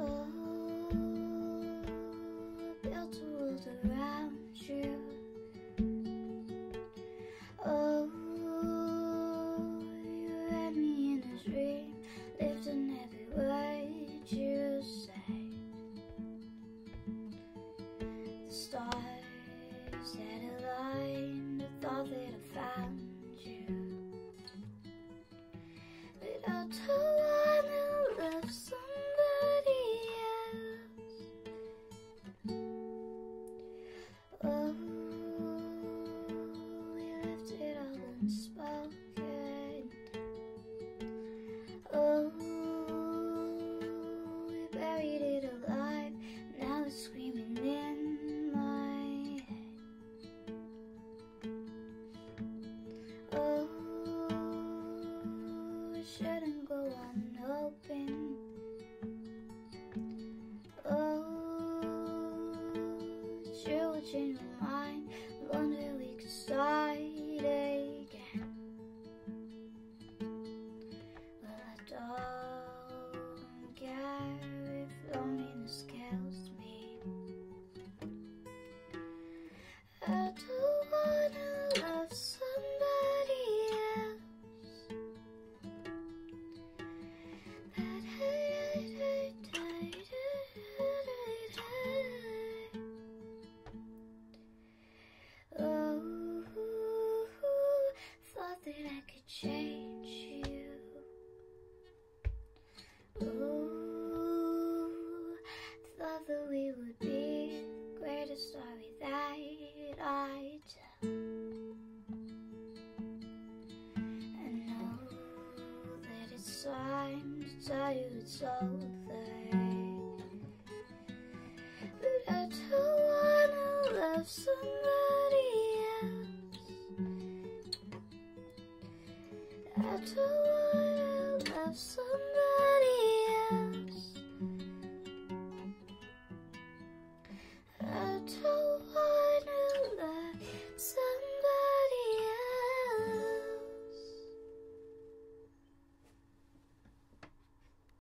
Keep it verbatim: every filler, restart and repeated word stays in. Oh, build a world around you. Oh, you had me in a dream, lived in every word you said. The stars that aligned, the thought that I found you. But I'll tell unspoken. Oh, we buried it alive. Now it's screaming in my head. Oh, it shouldn't go unopened. Oh, it sure will change my mind. I wonder we could start again. Don't care if loneliness kills me. I don't wanna love somebody else. But I, I, I, I, I, I, I. Oh, thought that I could change you. Ooh, thought that we would be the greatest story that I tell. And know that it's time to tell you it's over. But I don't wanna love somebody else. I don't wanna love somebody else.